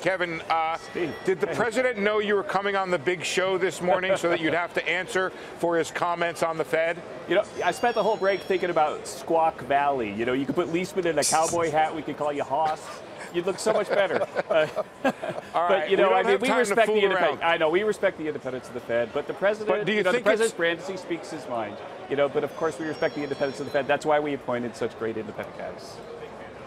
Kevin, did the president know you were coming on the big show this morning so that you'd have to answer for his comments on the Fed? You know, I spent the whole break thinking about Squawk Valley. You know, you could put Liesman in a cowboy hat. We could call you Hoss. You'd look so much better. All right. But, you know, I mean, we respect the independence. I know we respect the independence of the Fed, but the president, but do you think the president's brand, he speaks his mind. You know, but of course we respect the independence of the Fed. That's why we appointed such great independent guys.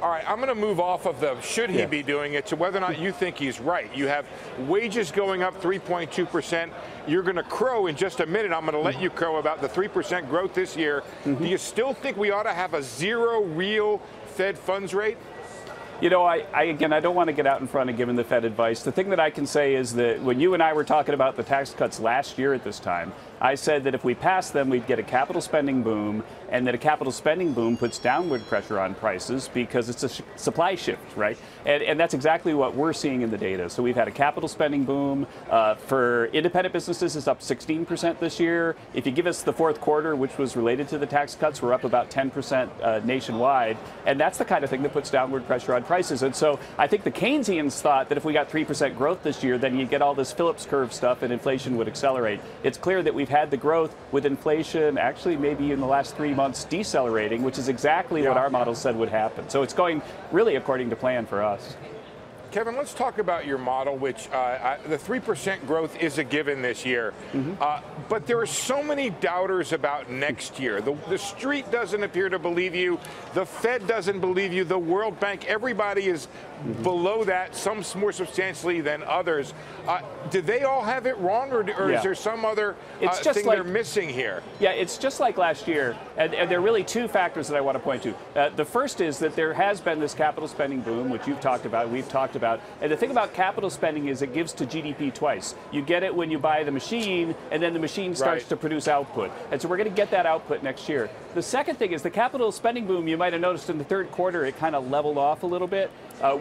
All right, I'm going to move off of the should he be doing it to whether or not you think he's right. You have wages going up 3.2%. You're going to crow in just a minute. I'm going to let you crow about the 3% growth this year. Do you still think we ought to have a zero real Fed funds rate? You know, I don't want to get out in front of giving the Fed advice. The thing that I can say is that when you and I were talking about the tax cuts last year at this time, I said that if we passed them, we'd get a capital spending boom, and that a capital spending boom puts downward pressure on prices because it's a supply shift, right? And that's exactly what we're seeing in the data. So we've had a capital spending boom. For independent businesses, it's up 16% this year. If you give us the fourth quarter, which was related to the tax cuts, we're up about 10% nationwide. And that's the kind of thing that puts downward pressure on prices. And so I think the Keynesians thought that if we got 3% growth this year, then you get all this Phillips curve stuff and inflation would accelerate. It's clear that we've had the growth with inflation actually maybe in the last 3 months decelerating, which is exactly what our model said would happen. So it's going really according to plan for us. Kevin, let's talk about your model, which the 3% growth is a given this year. But there are so many doubters about next year. The street doesn't appear to believe you. The Fed doesn't believe you. The World Bank, everybody is below that, some more substantially than others. Do they all have it wrong, or is there some other thing they're missing here? Yeah, it's just like last year. And there are really two factors that I want to point to. The first is that there has been this capital spending boom, which you've talked about, we've talked about. And the thing about capital spending is it gives to GDP twice. You get it when you buy the machine, and then the machine starts to produce output. And so we're going to get that output next year. The second thing is the capital spending boom, you might have noticed in the third quarter, it kind of leveled off a little bit.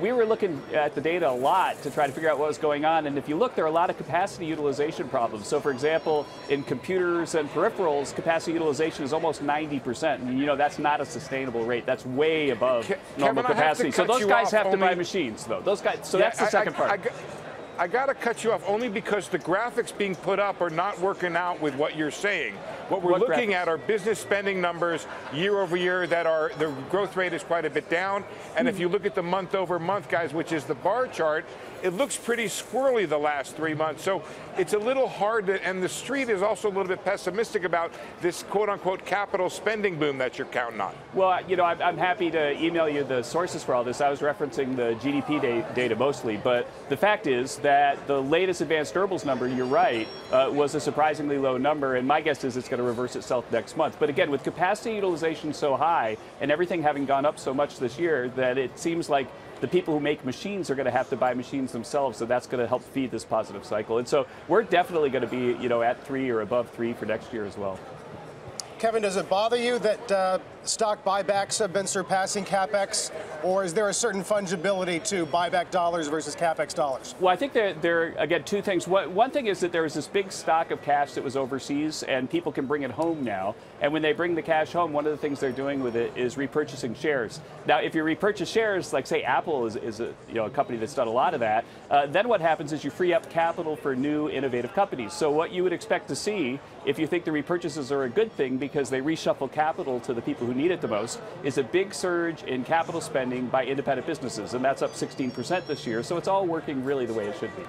We were looking at the data a lot to try to figure out what was going on. And if you look, there are a lot of capacity utilization problems. So, for example, in computers and peripherals, capacity utilization is almost 90%. And, you know, that's not a sustainable rate. That's way above normal capacity. So those guys have to buy machines, though. Those guys. So that's the second part. I got to cut you off only because the graphics being put up are not working out with what you're saying. What we're looking at are business spending numbers year over year that are, the growth rate is quite a bit down. And if you look at the month over month, guys, which is the bar chart, it looks pretty squirrely the last 3 months. So it's a little hard to, and the street is also a little bit pessimistic about this quote unquote capital spending boom that you're counting on. Well, you know, I'm happy to email you the sources for all this. I was referencing the GDP data mostly, but the fact is that the latest advanced durables number, you're right, was a surprisingly low number, and my guess is it's going to reverse itself next month. But again, with capacity utilization so high and everything having gone up so much this year, that it seems like the people who make machines are going to have to buy machines themselves, so that's going to help feed this positive cycle. And so we're definitely going to be, you know, at 3 or above 3 for next year as well. Kevin, does it bother you that stock buybacks have been surpassing CapEx, or is there a certain fungibility to buyback dollars versus CapEx dollars? Well, I think there are, again, two things. One thing is that there was this big stock of cash that was overseas, and people can bring it home now. And when they bring the cash home, one of the things they're doing with it is repurchasing shares. Now, if you repurchase shares, like, say, Apple is a, you know, a company that's done a lot of that, then what happens is you free up capital for new, innovative companies. So what you would expect to see, if you think the repurchases are a good thing, because they reshuffle capital to the people who need it the most, is a big surge in capital spending by independent businesses, and that's up 16% this year. So it's all working really the way it should be.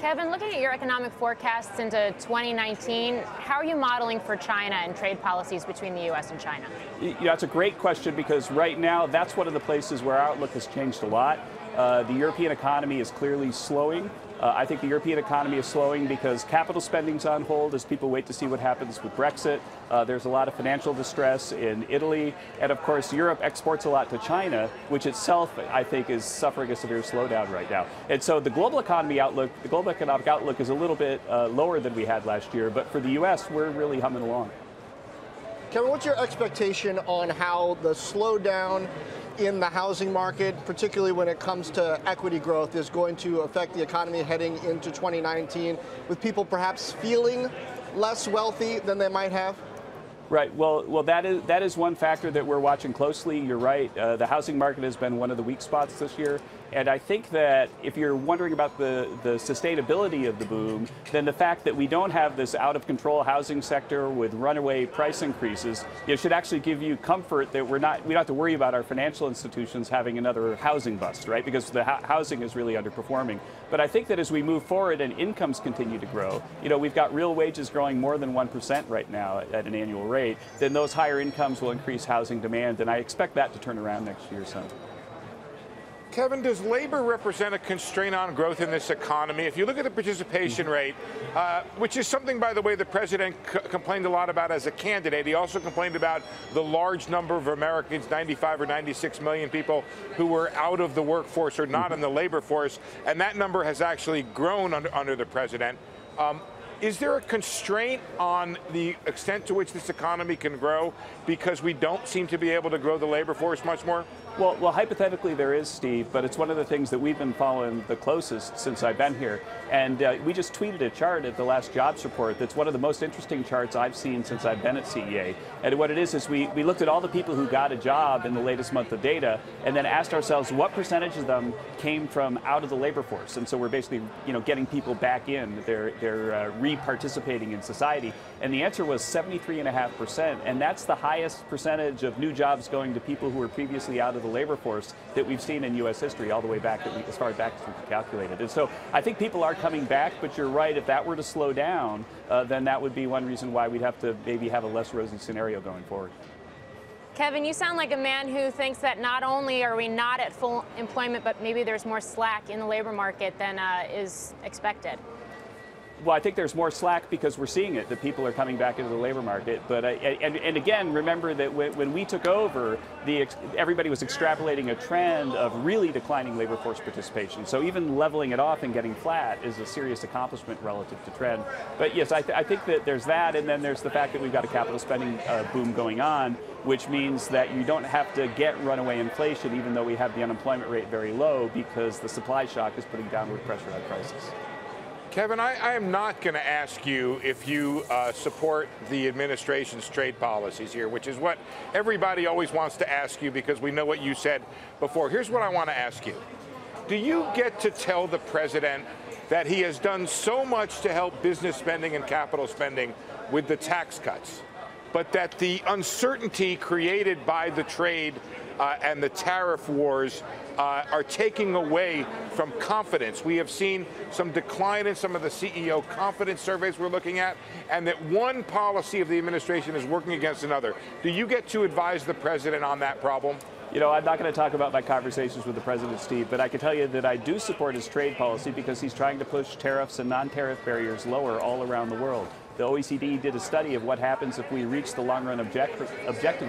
Kevin, looking at your economic forecasts into 2019, how are you modeling for China and trade policies between the U.S. and China? You know, that's a great question, because right now that's one of the places where our outlook has changed a lot. The European economy is clearly slowing. I think the European economy is slowing because capital spending's on hold as people wait to see what happens with Brexit. There's a lot of financial distress in Italy. And of course, Europe exports a lot to China, which itself, I think, is suffering a severe slowdown right now. And so the global economy outlook, the global economic outlook is a little bit lower than we had last year. But for the U.S., we're really humming along. Kevin, what's your expectation on how the slowdown in the housing market, particularly when it comes to equity growth, is going to affect the economy heading into 2019, with people perhaps feeling less wealthy than they might have? Right. Well, that is one factor that we're watching closely. You're right. The housing market has been one of the weak spots this year. And I think that if you're wondering about the sustainability of the boom, then the fact that we don't have this out-of-control housing sector with runaway price increases, it should actually give you comfort that we don't have to worry about our financial institutions having another housing bust, right? Because the housing is really underperforming. But I think that as we move forward and incomes continue to grow, you know, we've got real wages growing more than 1% right now at an annual rate, then those higher incomes will increase housing demand, and I expect that to turn around next year or so. Kevin, does labor represent a constraint on growth in this economy? If you look at the participation rate, which is something, by the way, the president complained a lot about as a candidate. He also complained about the large number of Americans, 95 or 96 million people, who were out of the workforce or not in the labor force. And that number has actually grown under the president. Is there a constraint on the extent to which this economy can grow because we don't seem to be able to grow the labor force much more? Well, hypothetically there is, Steve, but it's one of the things that we've been following the closest since I've been here. And we just tweeted a chart at the last jobs report that's one of the most interesting charts I've seen since I've been at CEA. And what it is we looked at all the people who got a job in the latest month of data and then asked ourselves what percentage of them came from out of the labor force. And so we're basically, you know, getting people back in. They're re-participating in society. And the answer was 73.5%. And that's the highest percentage of new jobs going to people who were previously out of the labor force that we've seen in U.S. history all the way back, as far back as we can calculate it. And so I think people are coming back, but you're right, if that were to slow down, then that would be one reason why we'd have to maybe have a less rosy scenario going forward. Kevin, you sound like a man who thinks that not only are we not at full employment, but maybe there's more slack in the labor market than is expected. Well, I think there's more slack because we're seeing it, that people are coming back into the labor market. But and again, remember that when we took over, everybody was extrapolating a trend of really declining labor force participation. So even leveling it off and getting flat is a serious accomplishment relative to trend. But yes, I think that there's that, and then there's the fact that we've got a capital spending boom going on, which means that you don't have to get runaway inflation, even though we have the unemployment rate very low, because the supply shock is putting downward pressure on prices. Kevin, I am not going to ask you if you support the administration's trade policies here, which is what everybody always wants to ask you because we know what you said before. Here's what I want to ask you. Do you get to tell the president that he has done so much to help business spending and capital spending with the tax cuts, but that the uncertainty created by the trade and the tariff wars are taking away from confidence? We have seen some decline in some of the CEO confidence surveys we're looking at, and that one policy of the administration is working against another. Do you get to advise the president on that problem? You know, I'm not going to talk about my conversations with the president, Steve, but I can tell you that I do support his trade policy because he's trying to push tariffs and non-tariff barriers lower all around the world. The OECD did a study of what happens if we reach the long-run objective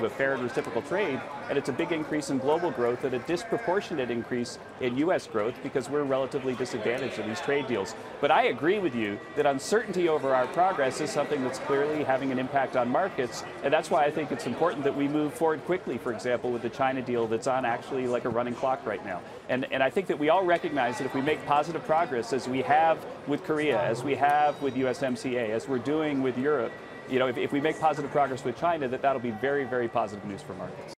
of fair and reciprocal trade, and it's a big increase in global growth and a disproportionate increase in U.S. growth because we're relatively disadvantaged in these trade deals. But I agree with you that uncertainty over our progress is something that's clearly having an impact on markets, and that's why I think it's important that we move forward quickly, for example, with the China deal that's on actually like a running clock right now. And I think that we all recognize that if we make positive progress, as we have with Korea, as we have with USMCA, as we're doing with Europe, you know, if we make positive progress with China, that'll be very, very positive news for markets.